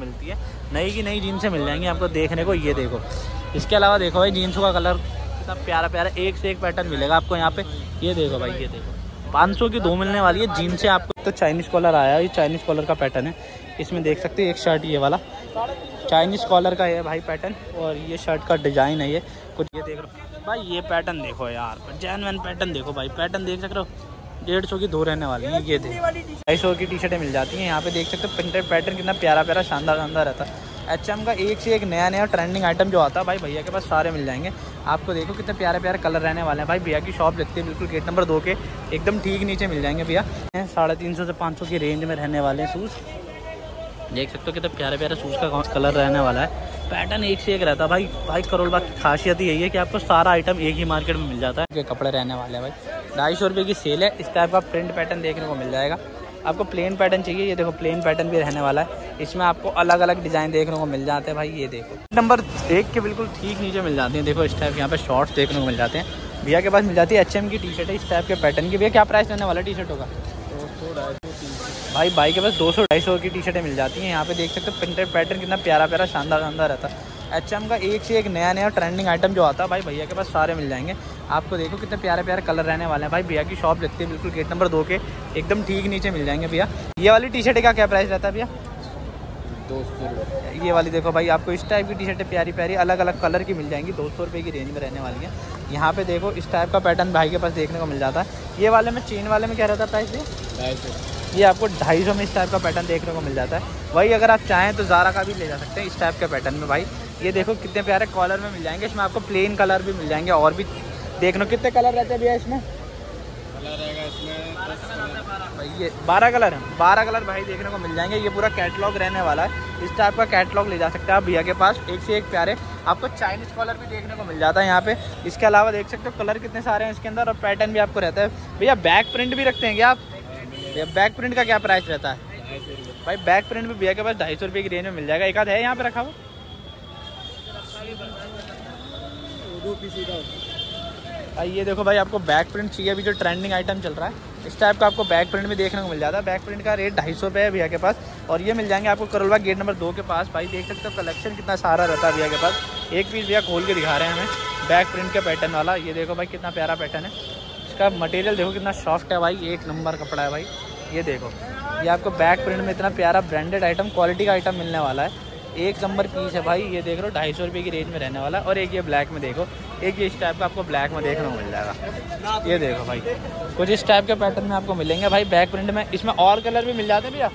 मिलती है, नई की नई जीन्सें मिल जाएंगी आपको देखने को। ये देखो, इसके अलावा देखो भाई जीन्सों का कलर कितना प्यारा प्यारा, एक से एक पैटर्न मिलेगा आपको यहाँ पे। ये देखो भाई, ये देखो 500 की दो मिलने वाली है जीन्सें आपको। तो चाइनीज़ कॉलर आया है, ये चाइनीज़ कॉलर का पैटर्न है, इसमें देख सकते हो। एक शर्ट ये वाला चाइनीज़ कॉलर का है भाई पैटर्न, और ये शर्ट का डिज़ाइन है ये कुछ। ये देख रहे हो भाई, ये पैटर्न देखो यार, जेन्युइन पैटर्न देखो भाई, पैटर्न देख सकते हो। 150 की दो रहने वाली है। ये देखो 250 की टी शर्टें मिल जाती हैं यहाँ पे, देख सकते हो। प्रिंटेड पैटर्न कितना प्यारा प्यारा शानदार शानदार रहता है। H&M का एक से एक नया नया ट्रेंडिंग आइटम जो आता है भाई, भैया के पास सारे मिल जाएंगे आपको। देखो कितने प्यारे प्यारे कलर रहने वाले हैं भाई। भैया की शॉप लगती है बिल्कुल गेट नंबर 2 के एकदम ठीक नीचे मिल जाएंगे भैया। 350 से 500 की रेंज में रहने वाले हैं शूज़, देख सकते हो कितने प्यारे प्यारे शूज़ का कलर रहने वाला है। पैटर्न एक से एक रहता है भाई। भाई करोल बाग की खासियत यही है कि आपको सारा आइटम एक ही मार्केट में मिल जाता है। कपड़े रहने वाले हैं भाई, 250 रुपये की सेल है। इस टाइप का प्रिंट पैटर्न देखने को मिल जाएगा आपको। प्लेन पैटर्न चाहिए, ये देखो प्लेन पैटर्न भी रहने वाला है। इसमें आपको अलग अलग डिज़ाइन देखने को मिल जाते हैं भाई। ये देखो नंबर 1 के बिल्कुल ठीक नीचे मिल जाते हैं। देखो इस टाइप यहाँ पे शॉर्ट्स देखने को मिल जाते हैं। भैया के पास मिल जाती है H&M की टी शर्ट है इस टाइप के पैटर्न की। भैया क्या प्राइस रहने वाला टी शर्टों का? 200, 250, 300 भाई। भाई के पास 200, 250 की टी शर्टें मिल जाती हैं यहाँ पे, देख सकते हो। प्रिंटेड पैटर्न कितना प्यारा प्यारा शानदार शानदार रहता है। H&M का एक से एक नया नया ट्रेंडिंग आइटम जो आता है भाई, भैया के पास सारे मिल जाएंगे आपको। देखो कितने प्यारे प्यारे कलर रहने वाले हैं भाई। भैया की शॉप लगती है बिल्कुल गेट नंबर 2 के एकदम ठीक नीचे मिल जाएंगे भैया। ये वाली टी शर्ट का क्या प्राइस रहता है भैया? 200। ये वाली देखो भाई, आपको इस टाइप की टी शर्टें प्यारी प्यारी अलग अलग कलर की मिल जाएंगी, 200 रुपये की रेंज में रहने वाली है। यहाँ पे देखो इस टाइप का पैटर्न भाई के पास देखने को मिल जाता है। ये वाले में चेन वाले में क्या रहता है प्राइस? 250। ये आपको 250 में इस टाइप का पैटर्न देखने को मिल जाता है। वही अगर आप चाहें तो ज़ारा का भी ले जा सकते हैं इस टाइप के पैटर्न में भाई। ये देखो कितने प्यारे कॉलर में मिल जाएंगे, इसमें आपको प्लेन कलर भी मिल जाएंगे और भी देख लो। कितने कलर रहते हैं भैया इसमें? कलर रहेगा इसमें भाई ये 12 कलर हैं, 12 कलर भाई देखने को मिल जाएंगे। ये पूरा कैटलॉग रहने वाला है, इस टाइप का कैटलॉग ले जा सकते हैं आप भैया के पास। एक से एक प्यारे आपको चाइनीज़ कॉलर भी देखने को मिल जाता है यहाँ पे। इसके अलावा देख सकते हो कलर कितने सारे हैं इसके अंदर, और पैटर्न भी आपको रहता है। भैया बैक प्रिंट भी रखते हैं क्या आप? भैया बैक प्रिंट का क्या प्राइस रहता है? भाई बैक प्रिंट भी भैया के पास 250 रुपये की रेंज में मिल जाएगा। एक आध है यहाँ पे रखा हुआ, ये देखो भाई। आपको बैक प्रिंट चाहिए, अभी जो ट्रेंडिंग आइटम चल रहा है इस टाइप का आपको बैक प्रिंट भी देखने को मिल जाता है। बैक प्रिंट का रेट 250 रुपये है भैया के पास, और ये मिल जाएंगे आपको करोल बाग गेट नंबर 2 के पास भाई। देख सकते हो कलेक्शन कितना सारा रहता है भैया के पास। एक पीस भैया खोल के दिखा रहे हैं हमें, बैक प्रिंट का पैटर्न वाला। ये देखो भाई कितना प्यारा पैटर्न है, इसका मटेरियल देखो कितना सॉफ्ट है भाई, 1 नंबर कपड़ा है भाई। ये देखो, ये आपको बैक प्रिंट में इतना प्यारा ब्रांडेड आइटम, क्वालिटी का आइटम मिलने वाला है। 1 नंबर पीस है भाई। ये देख रहे हो 250 रुपये की रेंज में रहने वाला। और एक ये ब्लैक में देखो, एक ये इस टाइप का आपको ब्लैक में देखने को मिल जाएगा। ये देखो भाई कुछ इस टाइप के पैटर्न में आपको मिलेंगे भाई बैक प्रिंट में। इसमें और कलर भी मिल जाते हैं भैया,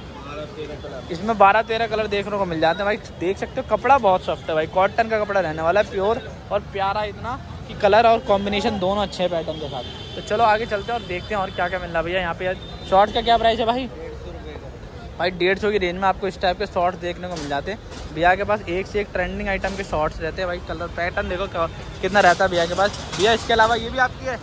इसमें 12-13 कलर देखने को मिल जाते हैं भाई। देख सकते हो कपड़ा बहुत सॉफ्ट है भाई, कॉटन का कपड़ा रहने वाला है, प्योर और प्यारा इतना कि कलर और कॉम्बिनेशन दोनों अच्छे हैं पैटर्न के साथ। तो चलो आगे चलते हैं और देखते हैं और क्या क्या मिल रहा है भैया यहाँ पे। शॉर्ट का क्या प्राइस है भाई? भाई 150 की रेंज में आपको इस टाइप के शॉर्ट्स देखने को मिल जाते हैं। भैया के पास एक से एक ट्रेंडिंग आइटम के शॉर्ट्स रहते हैं भाई। कलर पैटर्न देखो कितना रहता है भैया के पास। भैया इसके अलावा ये भी आपकी है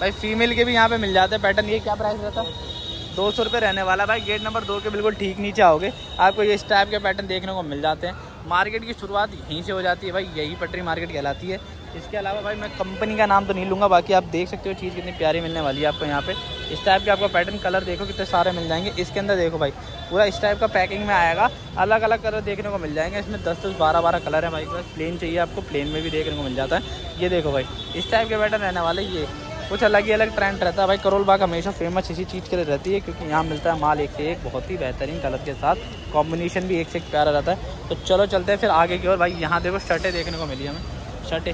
भाई, फीमेल के भी यहाँ पे मिल जाते हैं पैटर्न। ये क्या प्राइस रहता है? 200 रुपये रहने वाला भाई। गेट नंबर 2 के बिल्कुल ठीक नीचे आओगे आपको ये इस टाइप के पैटर्न देखने को मिल जाते हैं। मार्केट की शुरुआत यहीं से हो जाती है भाई, यही पटरी मार्केट कहलाती है। इसके अलावा भाई मैं कंपनी का नाम तो नहीं लूँगा, बाकी आप देख सकते हो चीज़ कितनी प्यारी मिलने वाली है आपको यहाँ पे। इस टाइप के आपको पैटर्न कलर देखो कितने सारे मिल जाएंगे। इसके अंदर देखो भाई पूरा इस टाइप का पैकिंग में आएगा, अलग अलग कलर देखने को मिल जाएंगे। इसमें 10-10, 12-12 कलर है भाई। प्लेन चाहिए आपको, प्लेन में भी देखने को मिल जाता है। ये देखो भाई इस टाइप के पैटर्न रहने वाले, ये कुछ अलग ही अलग ट्रेंड रहता है भाई। करोल बाग हमेशा फेमस इसी चीज़ के लिए रहती है, क्योंकि यहाँ मिलता है माल एक से एक बहुत ही बेहतरीन कलर के साथ, कॉम्बिनेशन भी एक से एक प्यारा रहता है। तो चलो चलते हैं फिर आगे की ओर भाई। यहाँ देखो शर्टें देखने को मिली हमें। शर्टें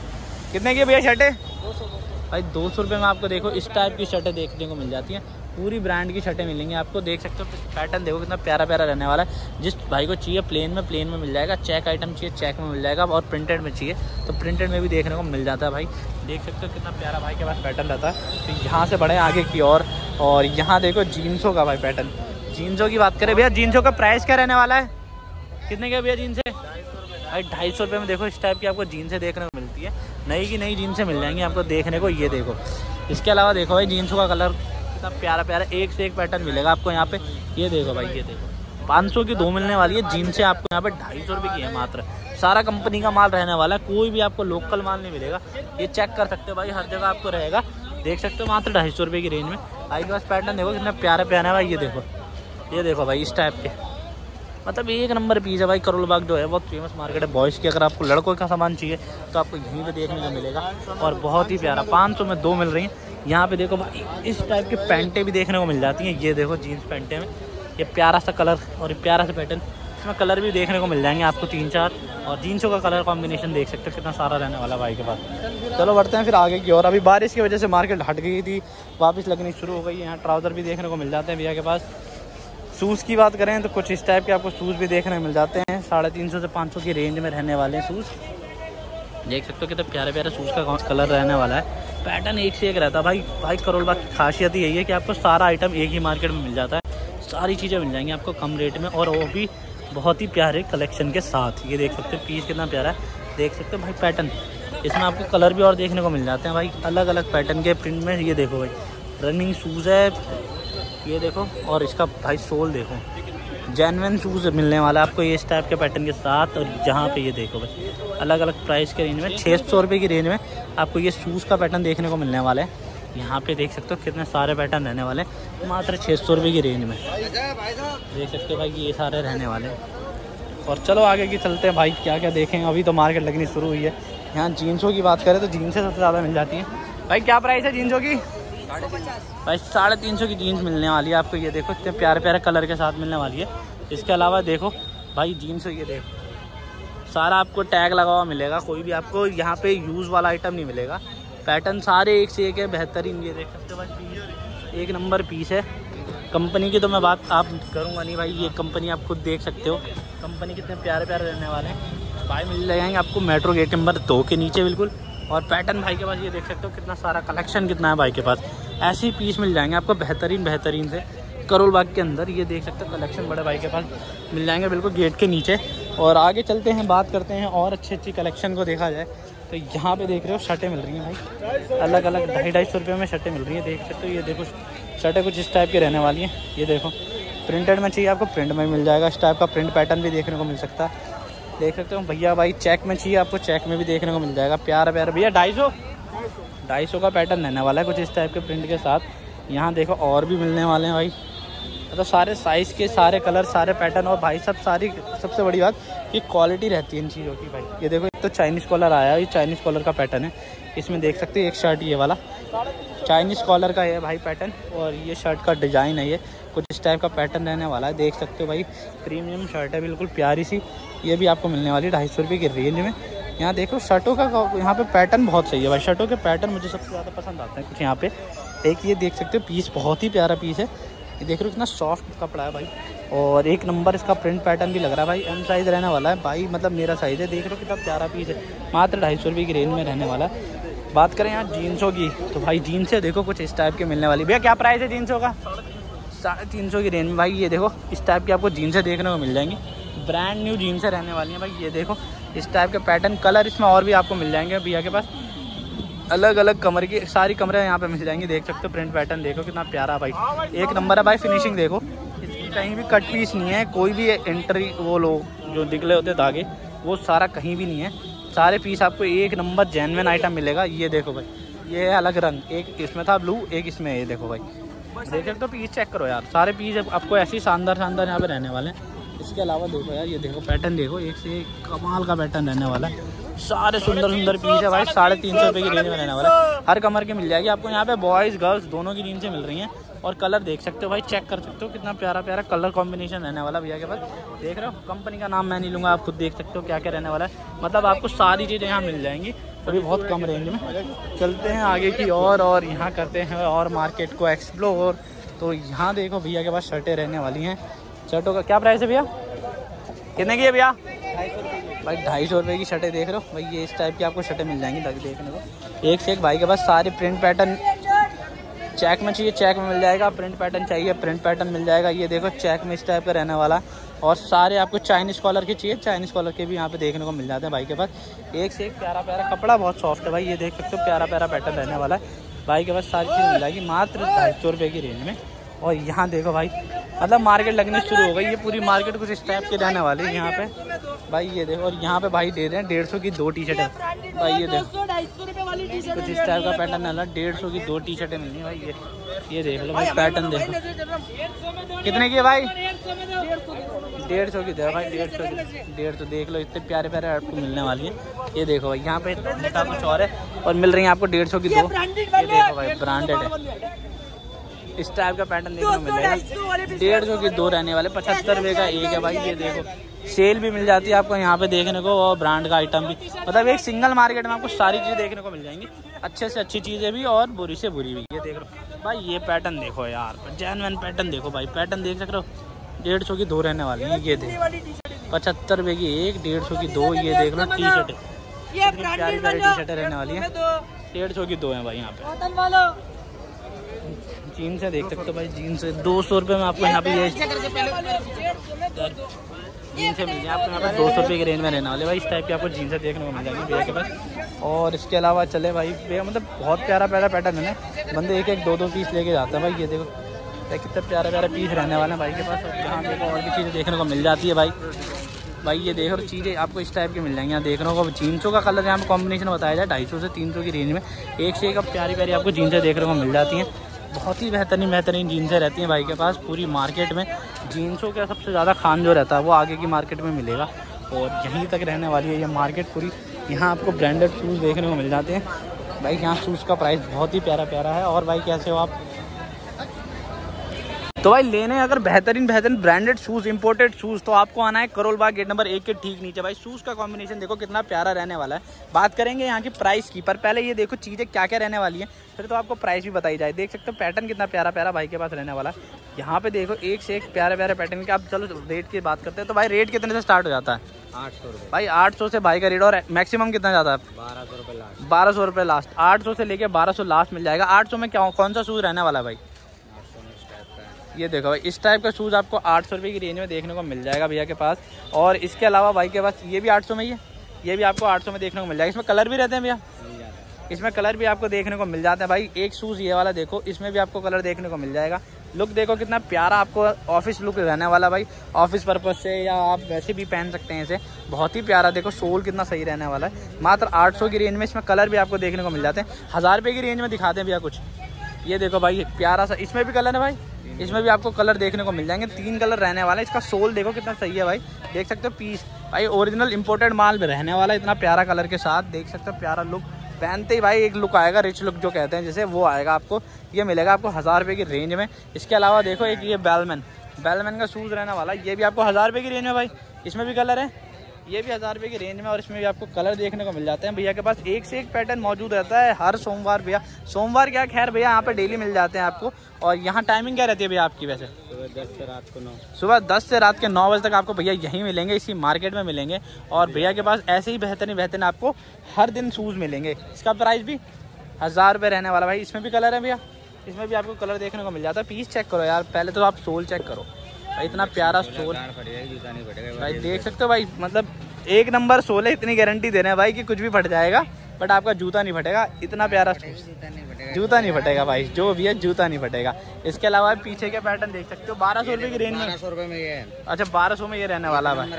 कितने की भैया? शर्टें भाई 200 रुपये में आपको देखो इस टाइप की शर्टें देखने को मिल जाती हैं। पूरी ब्रांड की शर्टें मिलेंगी आपको, देख सकते हो। पैटर्न देखो कितना प्यारा प्यारा रहने वाला है। जिस भाई को चाहिए प्लेन में मिल जाएगा, चेक आइटम चाहिए चेक में मिल जाएगा, और प्रिंटेड में चाहिए तो प्रिंटेड में भी देखने को मिल जाता है भाई। देख सकते हो कितना प्यारा भाई के पास पैटर्न रहता है। तो यहाँ से बढ़े आगे की ओर, और यहाँ देखो जीन्सों का भाई पैटर्न। जीन्सों की बात करें भैया, जीन्सों का प्राइस क्या रहने वाला है? कितने के भैया जीन्स है? भाई 250 रुपये में देखो इस टाइप की आपको जीन्सें देखने को मिलती है। नई की नई जीन्सें मिल जाएंगी आपको देखने को। ये देखो इसके अलावा देखो भाई जीन्सों का कलर कितना प्यारा प्यारा, एक से एक पैटर्न मिलेगा आपको यहाँ पे। ये देखो भाई, ये देखो 500 की 2 मिलने वाली है जीन्सें आपको यहाँ पे 250 रुपये की है मात्र। सारा कंपनी का माल रहने वाला है, कोई भी आपको लोकल माल नहीं मिलेगा। ये चेक कर सकते हो भाई, हर जगह आपको रहेगा। देख सकते हो मात्र 250 रुपये की रेंज में भाई के पास पैटर्न देखो कितना प्यारा प्यारा है भाई। ये देखो भाई इस टाइप के मतलब एक नंबर पीस है भाई। करोल बाग जो है बहुत फेमस मार्केट है बॉयज़ की। अगर आपको लड़कों का सामान चाहिए तो आपको यहीं पे देखने को मिलेगा और बहुत ही प्यारा। 500 में दो मिल रही हैं। यहाँ पे देखो भाई इस टाइप की पैंटें भी देखने को मिल जाती हैं। ये देखो जीन्स पैंटें में ये प्यारा सा कलर और प्यारा सा पैटर्न, इसमें कलर भी देखने को मिल जाएंगे आपको 3-4। और जीन्सों का कलर कॉम्बिनेशन देख सकते हो कितना सारा रहने वाला भाई के पास। चलो बढ़ते हैं फिर आगे की और। अभी बारिश की वजह से मार्केट हट गई थी, वापस लगनी शुरू हो गई है। यहाँ ट्राउज़र भी देखने को मिल जाते हैं भैया के पास। शूज़ की बात करें तो कुछ इस टाइप के आपको शूज़ भी देखने मिल जाते हैं। 350 से 500 की रेंज में रहने वाले हैं शूज़। देख सकते हो कितना प्यारे प्यारे शूज़ का कलर रहने वाला है। पैटर्न एक से एक रहता है भाई। करोल बाग की खासियत यही है कि आपको सारा आइटम एक ही मार्केट में मिल जाता है। सारी चीज़ें मिल जाएंगी आपको कम रेट में और वो भी बहुत ही प्यारे कलेक्शन के साथ। ये देख सकते हो पीस कितना प्यारा है। देख सकते हो भाई पैटर्न, इसमें आपको कलर भी और देखने को मिल जाते हैं भाई अलग अलग पैटर्न के प्रिंट में। ये देखो भाई रनिंग शूज़ है ये देखो, और इसका भाई सोल देखो जेन्युइन शूज़ मिलने वाला है आपको ये इस टाइप के पैटर्न के साथ। और जहाँ पे ये देखो भाई अलग अलग प्राइस के रेंज में 600 रुपये की रेंज में आपको ये शूज़ का पैटर्न देखने को मिलने वाला है। यहाँ पे देख सकते हो कितने सारे पैटर्न रहने वाले हैं मात्र 600 रुपये की रेंज में। देख सकते हो भाई ये सारे रहने वाले हैं। और चलो आगे की चलते हैं भाई, क्या क्या देखें। अभी तो मार्केट लगनी शुरू हुई है। यहाँ जीन्सों की बात करें तो जीन्सें सबसे ज़्यादा मिल जाती हैं भाई। क्या प्राइस है जीन्सों की? 350 की जीन्स मिलने वाली है आपको। ये देखो इतने प्यारे प्यारे कलर के साथ मिलने वाली है। इसके अलावा देखो भाई जीन्स ये देखो सारा आपको टैग लगा हुआ मिलेगा। कोई भी आपको यहाँ पे यूज़ वाला आइटम नहीं मिलेगा। पैटर्न सारे एक से एक है बेहतरीन। ये देख सकते हो भाई एक नंबर पीस है। कंपनी की तो मैं बात आप करूँगा नहीं भाई, ये कंपनी आप खुद देख सकते हो। कंपनी कितने प्यारे प्यारे रहने वाले हैं भाई। मिल जाएंगे आपको मेट्रो गेट नंबर 2 के नीचे बिल्कुल। और पैटर्न भाई के पास ये देख सकते हो कितना सारा कलेक्शन कितना है भाई के पास। ऐसे ही पीस मिल जाएंगे आपको बेहतरीन बेहतरीन से करोल बाग के अंदर। ये देख सकते हो कलेक्शन बड़े भाई के पास मिल जाएंगे बिल्कुल गेट के नीचे। और आगे चलते हैं, बात करते हैं और अच्छी अच्छी कलेक्शन को देखा जाए तो यहाँ पे देख रहे हो शर्टें मिल रही हैं भाई अलग अलग 250-250 रुपये में शर्टें मिल रही हैं। देख सकते हो ये देखो शर्टें कुछ इस टाइप की रहने वाली हैं। ये देखो प्रिंटेड में चाहिए आपको प्रिंट में मिल जाएगा। इस टाइप का प्रिंट पैटर्न भी देखने को मिल सकता है। देख सकते हो भैया भाई चेक में चाहिए आपको चेक में भी देखने को मिल जाएगा। प्यारा प्यारा भैया 250 का पैटर्न रहने वाला है कुछ इस टाइप के प्रिंट के साथ। यहाँ देखो और भी मिलने वाले हैं भाई, मतलब सारे साइज़ के सारे कलर सारे पैटर्न। और भाई सबसे बड़ी बात कि क्वालिटी रहती है इन चीज़ों की भाई। ये देखो एक तो चाइनीज़ कॉलर आया है, ये चाइनीज़ कॉलर का पैटर्न है। इसमें देख सकते हो एक शर्ट ये वाला चाइनीज़ कॉलर का है भाई पैटर्न। और ये शर्ट का डिज़ाइन है, ये कुछ इस टाइप का पैटर्न रहने वाला है। देख सकते हो भाई प्रीमियम शर्ट है बिल्कुल प्यारी सी। ये भी आपको मिलने वाली है 250 रुपये की रेंज में। यहाँ देखो शर्टों का यहाँ पे पैटर्न बहुत सही है भाई। शर्टों के पैटर्न मुझे सबसे ज़्यादा पसंद आते हैं कुछ यहाँ पे। एक ये देख सकते हो पीस बहुत ही प्यारा पीस है। ये देख रहे हो कितना सॉफ्ट कपड़ा है भाई और एक नंबर इसका प्रिंट पैटर्न भी लग रहा है भाई। एम साइज़ रहने वाला है भाई, मतलब मेरा साइज़ है। देख रहे हो कितना प्यारा पीस है, मात्र 250 रुपये की रेंज में रहने वाला है। बात करें यहाँ जीन्सों की तो भाई जीन्सें देखो कुछ इस टाइप के मिलने वाली। भैया क्या प्राइस है जीन्सों का? 350 की रेंज में भाई। ये देखो इस टाइप की आपको जीन्सें देखने को मिल जाएंगी। ब्रांड न्यू जीन्सें रहने वाली हैं भाई। ये देखो इस टाइप के पैटर्न कलर इसमें और भी आपको मिल जाएंगे भैया के पास। अलग अलग कमर की सारी कमरे यहाँ पे मिल जाएंगी। देख सकते हो प्रिंट पैटर्न देखो कितना प्यारा भाई, एक नंबर है भाई। फिनिशिंग देखो इसकी कहीं भी कट पीस नहीं है, कोई भी एंट्री वो लोग जो निकले होते धागे वो सारा कहीं भी नहीं है। सारे पीस आपको एक नंबर जेन्युइन आइटम मिलेगा। ये देखो भाई ये अलग रंग, एक इसमें था ब्लू, एक इसमें। ये देखो भाई देख सकते हो पीस चेक करो यार, सारे पीस आपको ऐसे ही शानदार शानदार यहाँ पे रहने वाले हैं। इसके अलावा देखो यार ये देखो पैटर्न देखो एक से एक कमाल का पैटर्न रहने वाला है। सारे सुंदर सुंदर पीस है भाई, 350 रुपये की रेंज में रहने वाला है। हर कमर की मिल जाएगी आपको यहाँ पे, बॉयज़ गर्ल्स दोनों की जीन्सें मिल रही हैं। और कलर देख सकते हो भाई, चेक कर सकते हो कितना प्यारा प्यारा कलर कॉम्बिनेशन रहने वाला भैया के पास। देख रहे हो कंपनी का नाम मैं नहीं लूँगा, आप खुद देख सकते हो क्या क्या रहने वाला है। मतलब आपको सारी चीज़ें यहाँ मिल जाएंगी अभी बहुत कम रेंज में। चलते हैं आगे की और यहाँ करते हैं और मार्केट को एक्सप्लोर। तो यहाँ देखो भैया के पास शर्टें रहने वाली हैं। शर्टों का क्या प्राइस है भैया? कितने की है भैया? 250 रुपये की शर्टें देख रहे हो भाई। ये इस टाइप की आपको शर्टें मिल जाएंगी देखने को, एक से एक भाई के पास। सारे प्रिंट पैटर्न चेक में चाहिए चेक में मिल जाएगा, प्रिंट पैटर्न चाहिए प्रिंट पैटर्न मिल जाएगा। ये देखो चेक में इस टाइप का रहने वाला। और सारे आपको चाइनीज़ कॉलर के चाहिए चाइनीज़ कॉलर के भी यहाँ पे देखने को मिल जाते हैं भाई के पास। एक से एक प्यारा प्यारा कपड़ा, बहुत सॉफ्ट है भाई। ये देख सकते हो प्यारा प्यारा पैटर्न रहने वाला है भाई के पास। सारी चीज़ मिल जाएगी मात्र 250 रुपये की रेंज में। और यहाँ देखो भाई मतलब मार्केट लगनी शुरू हो गई, ये पूरी मार्केट कुछ इस टाइप के रहने वाली है यहाँ पे भाई। ये देखो और यहाँ पे भाई दे रहे हैं 150 की 2 टी-शर्ट है भाई। ये देखो कुछ इस टाइप का पैटर्न आला 150 की दो टी शर्टें मिली भाई। ये देख लो भाई, पैटर्न देखो कितने की है भाई, 150 की दे भाई, 150 देख लो, इतने प्यारे प्यारे आपको मिलने वाली है। ये देखो भाई यहाँ पे इतना कुछ और है और मिल रही है आपको 150 की दो। ये देखो भाई ब्रांडेड है, इस टाइप का पैटर्न देखने को मिलेगा। 150 की दो रहने वाले, 75 रुपये का एक है भाई। ये देखो सेल भी मिल जाती है आपको यहाँ पे देखने को और ब्रांड का आइटम भी, मतलब एक सिंगल मार्केट में आपको सारी चीज़ें देखने को मिल जाएंगी, अच्छे से अच्छी चीज़ें भी और बुरी से बुरी भी। ये देख लो भाई, ये पैटर्न देखो यार, जेन्युइन पैटर्न देखो भाई, पैटर्न देख सक रहे हो। 150 की दो रहने वाली है। ये देखो 75 रुपये की एक, 150 की दो। ये देख लो टी शर्ट, प्यारी प्यारी टी शर्टें रहने वाली है, 150 की दो है भाई। यहाँ पे जीन्स है, देख सकते हो भाई, जीन्स है 200 रुपये में आपको यहाँ पे ये जीन्स मिल जाए आपको यहाँ पे 200 रुपये की रेंज में रहने वाले भाई। इस टाइप की आपको जीन्स देखने को मिल जाएगी भैया के पास। और इसके अलावा चले भाई भैया, मतलब बहुत प्यारा प्यारा पैटर्न है ना, बंदे एक एक दो दो पीस लेके जाते हैं भाई। ये देखो कितना प्यारा प्यारा पीस रहने वाला है भाई के पास। यहाँ देखो और भी चीज़ें देखने को मिल जाती है भाई। भाई ये देखो चीज़ें आपको इस टाइप की मिल जाएंगी। यहाँ देख रहे हो जीन्सों का कलर यहाँ पर कॉम्बिनेशन बताया जाए 250 से 300 की रेंज में एक से एक अब प्यारी प्यारी आपको जीन्सें देखने को मिल जाती हैं। बहुत ही बेहतरीन बेहतरीन जीन्सें रहती हैं भाई के पास। पूरी मार्केट में जीन्सों का सबसे ज़्यादा खान जो रहता है वो आगे की मार्केट में मिलेगा और यहीं तक रहने वाली है ये मार्केट पूरी। यहाँ आपको ब्रांडेड शूज़ देखने को मिल जाते हैं भाई। यहाँ शूज़ का प्राइस बहुत ही प्यारा प्यारा है। और भाई कैसे हो आप? तो भाई लेने अगर बेहतरीन बेहतरीन ब्रांडेड शूज़, इंपोर्टेड शूज़, तो आपको आना है करोल बाग गेट नंबर 1 के ठीक नीचे भाई। शूज़ का कॉम्बिनेशन देखो कितना प्यारा रहने वाला है। बात करेंगे यहाँ की प्राइस की, पर पहले ये देखो चीज़ें क्या क्या रहने वाली हैं, फिर तो आपको प्राइस भी बताई जाए। देख सकते हो पैटर्न कितना प्यारा प्यारा भाई के पास रहने वाला है। यहाँ पे देखो एक से एक प्यारे प्यारे पैटर्न के। आप चलो रेट की बात करते हैं, तो भाई रेट कितने से स्टार्ट हो जाता है? 800 रुपये भाई, 800 से भाई का रेट। और मैक्सिमम कितना जाता है? 1200 रुपये लास्ट। 1200 रुपये लास्ट, 800 से लेके 1200 लास्ट मिल जाएगा। 800 में क्या कौन सा शूज़ रहने वाला है भाई? ये देखो भाई इस टाइप का शूज़ आपको 800 रुपये की रेंज में देखने को मिल जाएगा भैया के पास। और इसके अलावा भाई के पास ये भी 800 में ही है, ये भी आपको 800 में देखने को मिल जाएगा। इसमें कलर भी रहते हैं भैया, इसमें कलर भी आपको देखने को मिल जाता है भाई। एक शूज़ ये वाला देखो, इसमें भी आपको कलर देखने को मिल जाएगा। लुक देखो कितना प्यारा आपको ऑफिस लुक रहने वाला भाई, ऑफिस पर्पज़ से या आप वैसे भी पहन सकते हैं इसे, बहुत ही प्यारा। देखो सोल कितना सही रहने वाला है, मात्र 800 की रेंज में। इसमें कलर भी आपको देखने को मिल जाते हैं। 1000 रुपये की रेंज में दिखाते हैं भैया कुछ। ये देखो भाई प्यारा सा, इसमें भी कलर है भाई, इसमें भी आपको कलर देखने को मिल जाएंगे। 3 कलर रहने वाला है। इसका सोल देखो कितना सही है भाई, देख सकते हो पीस भाई ओरिजिनल इंपोर्टेड माल में रहने वाला है। इतना प्यारा कलर के साथ देख सकते हो, प्यारा लुक पहनते ही भाई एक लुक आएगा, रिच लुक जो कहते हैं जैसे, वो आएगा आपको। ये मिलेगा आपको 1000 रुपये की रेंज में। इसके अलावा देखो एक ये बैलमैन का शूज़ रहने वाला, ये भी आपको 1000 रुपये की रेंज में भाई। इसमें भी कलर है, ये भी 1000 रुपये की रेंज में और इसमें भी आपको कलर देखने को मिल जाते हैं। भैया के पास एक से एक पैटर्न मौजूद रहता है हर सोमवार। भैया सोमवार क्या, खैर भैया यहाँ पे डेली मिल जाते हैं आपको। और यहाँ टाइमिंग क्या रहती है भैया आपकी? वैसे सुबह 10 से रात के 9 बजे तक आपको भैया यहीं मिलेंगे, इसी मार्केट में मिलेंगे। और भैया के पास ऐसे ही बेहतरीन बेहतरीन आपको हर दिन शूज़ मिलेंगे। इसका प्राइस भी 1000 रुपये रहने वाला भाई। इसमें भी कलर है भैया, इसमें भी आपको कलर देखने को मिल जाता है। पीस चेक करो यार, पहले तो आप सोल चेक करो भाई, इतना प्यारा सोल भाई देख सकते हो भाई, मतलब 1 नंबर सोल है। इतनी गारंटी दे रहे हैं भाई कि कुछ भी फट जाएगा बट आपका जूता नहीं फटेगा, इतना प्यारा जूता नहीं फटेगा भाई, जो भी है जूता नहीं फटेगा। इसके अलावा पीछे के पैटर्न देख सकते हो 1200 रुपये की रेंज में। 1200 रुपये में ये, अच्छा 1200 में ये रहने वाला भाई। न्यू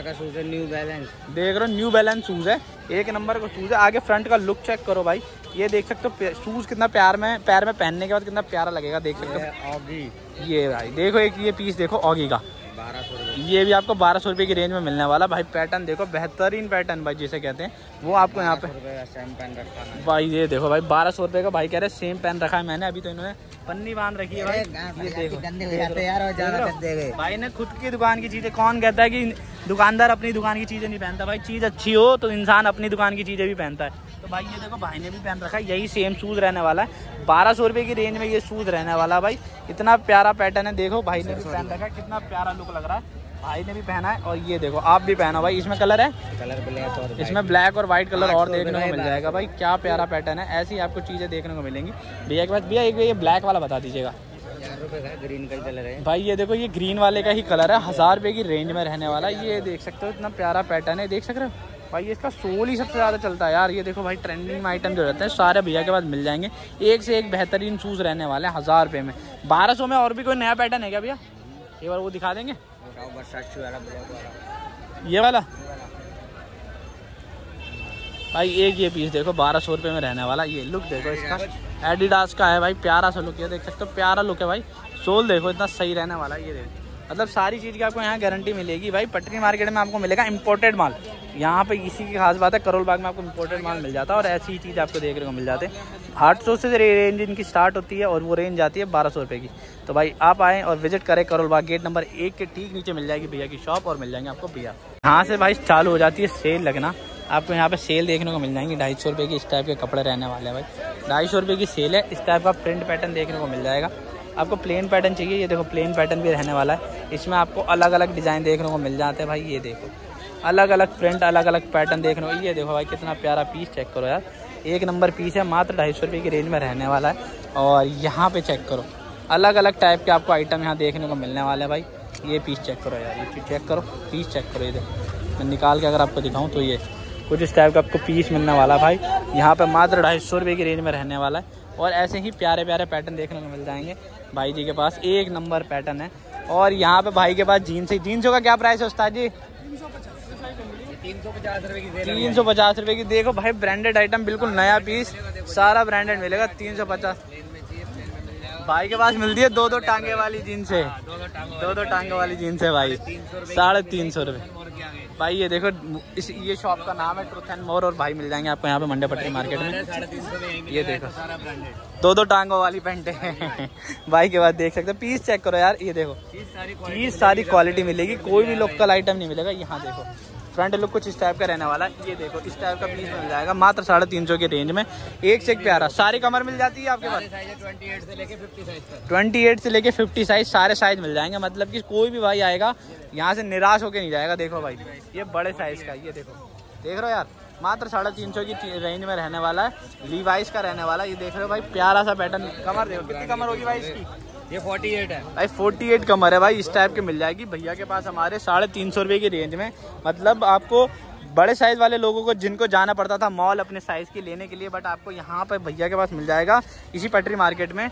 बैलेंस देख रहे हो, न्यू बैलेंस शूज़ है, 1 नंबर का शूज़ है। आगे फ्रंट का लुक चेक करो भाई, ये देख सकते हो शूज़ कितना पैर में पहनने के बाद कितना प्यारा लगेगा, देख सकते हो। ऑगी ये भाई देखो, एक ये पीस देखो ऑगी का, 1200 रुपये, ये भी आपको 1200 रुपये की रेंज में मिलने वाला भाई। पैटर्न देखो बेहतरीन पैटर्न भाई जिसे कहते हैं, वो आपको यहाँ पे सेम पेन रखा है भाई। ये देखो भाई 1200 रुपये का भाई कह रहे हैं, सेम पेन रखा है मैंने, अभी तो इन्होंने पन्नी बांध रखी है भाई। ये देखो भाई ने खुद की दुकान की चीज़ें, कौन कहता है कि दुकानदार अपनी दुकान की चीज़ें नहीं पहनता भाई, चीज़ अच्छी हो तो इंसान अपनी दुकान की चीज़ें भी पहनता है। तो भाई ये देखो भाई ने भी पहन रखा है, यही सेम शूज़ रहने वाला है 1200 रुपये की रेंज में। ये शूज़ रहने वाला भाई, इतना प्यारा पैटर्न है, देखो भाई ने भी पहन रखा है, कितना प्यारा लुक लग रहा है, भाई ने भी पहना है। और ये देखो आप भी पहनो भाई। इसमें कलर है, कलर ब्लैक और इसमें ब्लैक और वाइट कलर और देखने को मिल जाएगा भाई। क्या प्यारा पैटर्न है, ऐसी आपको चीज़ें देखने को मिलेंगी भैया के पास। भैया एक ये ब्लैक वाला बता दीजिएगा, 1000 रुपये का ग्रीन का कलर है भाई। ये देखो ये ग्रीन वाले का ही कलर है, 1000 रुपये की रेंज में रहने वाला। ये देख सकते हो इतना प्यारा पैटर्न है, देख सक रहे हो भाई, इसका सोल ही सबसे ज़्यादा चलता है यार। ये देखो भाई ट्रेंडिंग में आइटम जो रहते हैं सारे भैया के पास मिल जाएंगे। एक से एक बेहतरीन शूज़ रहने वाले हैं 1000 रुपये में, 1200 में। और भी कोई नया पैटर्न है क्या भैया? एक बार वो दिखा देंगे, ये वाला भाई एक ये पीस देखो 1200 रुपये में रहने वाला। ये लुक देखो इसका एडिडास का है भाई, प्यारा सा लुक है, देख सकते हो प्यारा लुक है भाई। सोल देखो इतना सही रहने वाला है, ये देखो मतलब सारी चीज़ की आपको यहाँ गारंटी मिलेगी भाई। पटरी मार्केट में आपको मिलेगा इंपोर्टेड माल, यहाँ पे इसी की खास बात है, करोल बाग में आपको इंपोर्टेड माल मिल जाता है और ऐसी ही चीज़ आपको देखने को मिल जाते हैं। 800 से रेंज इनकी स्टार्ट होती है और वो रेंज जाती है 1200 रुपये की। तो भाई आप आएँ और विजिट करें, करोल बाग गेट नंबर 1 के ठीक नीचे मिल जाएगी भैया की शॉप और मिल जाएंगे आपको भैया। यहाँ से भाई चालू हो जाती है सेल लगना, आपको यहाँ पे सेल देखने को मिल जाएंगी। 250 रुपये की इस टाइप के कपड़े रहने वाले हैं भाई, 250 रुपये की सेल है। इस टाइप का प्रिंट पैटर्न देखने को मिल जाएगा, आपको प्लेन पैटर्न चाहिए ये देखो प्लेन पैटर्न भी रहने वाला है। इसमें आपको अलग अलग डिज़ाइन देखने को मिल जाते हैं भाई, ये देखो अलग अलग प्रिंट अलग अलग पैटर्न देखने को। ये देखो भाई कितना प्यारा पीस, चेक करो यार, एक नंबर पीस है, मात्र 250 रुपये की रेंज में रहने वाला है। और यहाँ पे चेक करो अलग अलग टाइप के आपको आइटम यहाँ देखने को मिलने वाले हैं भाई। ये पीस चेक करो यार, ये चेक करो पीस चेक करो, ये देखो मैं निकाल के अगर आपको दिखाऊँ तो ये कुछ इस टाइप का आपको पीस मिलने वाला भाई, यहाँ पर मात्र 250 रुपये की रेंज में रहने वाला है। और ऐसे ही प्यारे प्यारे पैटर्न देखने को मिल जाएंगे भाई जी के पास, एक नंबर पैटर्न है। और यहाँ पे भाई के पास जीन्स है, जीन्सों का क्या प्राइस है उस्ताद जी? 350 रुपये की। देखो भाई ब्रांडेड आइटम, बिल्कुल नया पीस, सारा ब्रांडेड मिलेगा 350। भाई के पास मिलती है दो टांगे वाली जीन्स है, दो टांगे वाली जीन्स है भाई 350 रुपये भाई। ये देखो इस ये शॉप का नाम है ट्रुथ एंड मोर और भाई मिल जाएंगे आपको यहाँ पे मंडे पटरी मार्केट में। ये देखो दो टांगों वाली पैंट है भाई के बाद, देख सकते हो पीस चेक करो यार, ये देखो पीस सारी क्वालिटी मिलेगी, कोई भी लोकल आइटम नहीं मिलेगा। यहाँ देखो फ्रंट लुक कुछ इस टाइप का रहने वाला है, ये देखो इस टाइप का पीस मिल जाएगा मात्र 350 की रेंज में, एक से एक प्यारा। सारी कमर मिल जाती है आपके पास, 28 से लेके 50 साइज, सारे साइज मिल जाएंगे, मतलब कि कोई भी भाई आएगा यहाँ से निराश होके नहीं जाएगा। देखो भाई ये बड़े साइज का, ये देखो देख रहे हो यार, मात्र 350 की रेंज में रहने वाला है, लीवाइस का रहने वाला है। ये देख रहे हो भाई प्यारा सा पैटर्न, कमर देखो कितनी कमर होगी भाई इसकी, ये 48 है भाई, 48 कमर है भाई। इस टाइप के मिल जाएगी भैया के पास हमारे 350 रुपये की रेंज में, मतलब आपको बड़े साइज़ वाले लोगों को जिनको जाना पड़ता था मॉल अपने साइज़ की लेने के लिए, बट आपको यहाँ पर भैया के पास मिल जाएगा इसी पटरी मार्केट में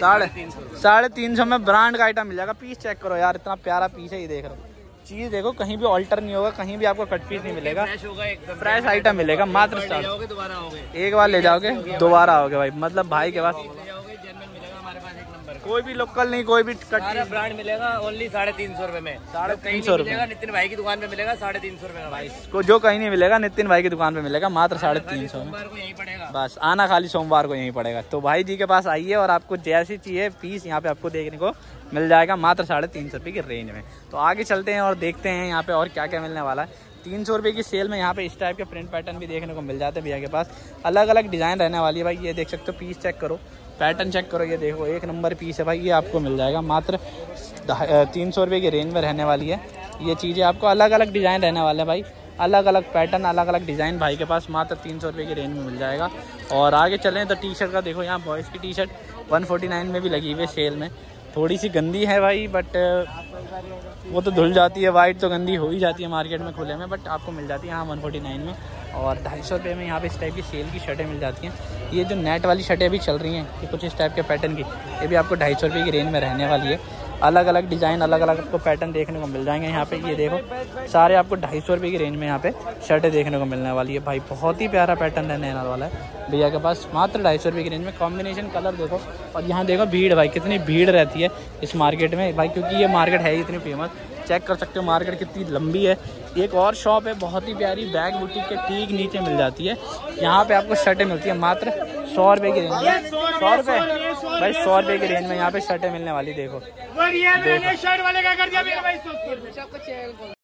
350 में ब्रांड का आइटम मिल जाएगा। पीस चेक करो यार, इतना प्यारा पीस है, ये देख रहे हो चीज़ देखो, कहीं भी ऑल्टर नहीं होगा, कहीं भी आपको कट पीस नहीं मिलेगा, फ्रेश आइटम मिलेगा मात्र 400। एक बार ले जाओगे दोबारा आओगे भाई, मतलब भाई के पास कोई भी लोकल नहीं, कोई भी सारा ब्रांड मिलेगा ओनली 350 रुपये में। 350 रुपये नितिन भाई की दुकान पे मिलेगा, 350 रुपये भाई को जो कहीं नहीं मिलेगा, नितिन भाई की दुकान पे मिलेगा मात्र 350 में। बस आना खाली सोमवार को यहीं पड़ेगा, तो भाई जी के पास आइए और आपको जैसी चाहिए पीस यहाँ पे आपको देखने को मिल जाएगा मात्र 350 रुपये की रेंज में। तो आगे चलते हैं और देखते हैं यहाँ पे और क्या क्या मिलने वाला है। 300 रुपये की सेल में यहाँ पे इस टाइप के प्रिंट पैटर्न भी देखने को मिल जाते हैं भैया के पास, अलग अलग डिज़ाइन रहने वाली है भाई। ये देख सकते हो पीस चेक करो, पैटर्न चेक करो, ये देखो एक नंबर पीस है भाई। ये आपको मिल जाएगा मात्र 300 रुपये की रेंज में रहने वाली है। ये चीज़ें आपको अलग अलग डिज़ाइन रहने वाले हैं भाई, अलग अलग पैटर्न अलग अलग डिज़ाइन भाई के पास मात्र 300 रुपये की रेंज में मिल जाएगा। और आगे चलें तो टी शर्ट का देखो, यहाँ बॉयज़ की टी शर्ट 149 में भी लगी हुई है सेल में। थोड़ी सी गंदी है भाई, बट वो तो धुल जाती है, वाइट तो गंदी हो ही जाती है मार्केट में खुले में, बट आपको मिल जाती है यहाँ 149 में। और 250 रुपये में यहाँ पे इस टाइप की सेल की शर्टें मिल जाती हैं। ये जो नेट वाली शर्टें अभी चल रही हैं, ये कुछ इस टाइप के पैटर्न की, ये भी आपको 250 रुपये की रेंज में रहने वाली है। अलग अलग डिज़ाइन अलग अलग आपको पैटर्न देखने को मिल जाएंगे यहाँ पे। ये देखो सारे आपको 250 रुपये की रेंज में यहाँ पे शर्टें देखने को मिलने वाली है भाई, बहुत ही प्यारा पैटर्न रहने वाला है भैया के पास मात्र 250 रुपये की रेंज में। कॉम्बिनेशन कलर देखो, और यहाँ देखो भीड़ भाई कितनी भीड़ रहती है इस मार्केट में भाई, क्योंकि ये मार्केट है ही इतनी फेमस। चेक कर सकते हो मार्केट कितनी लंबी है। एक और शॉप है बहुत ही प्यारी, बैग बुटीक के ठीक नीचे मिल जाती है, यहाँ पे आपको शर्टें मिलती है मात्र 100 रुपये की रेंज में। 100 रुपये भाई, 100 रुपये की रेंज में यहाँ पे शर्टें मिलने वाली। देखो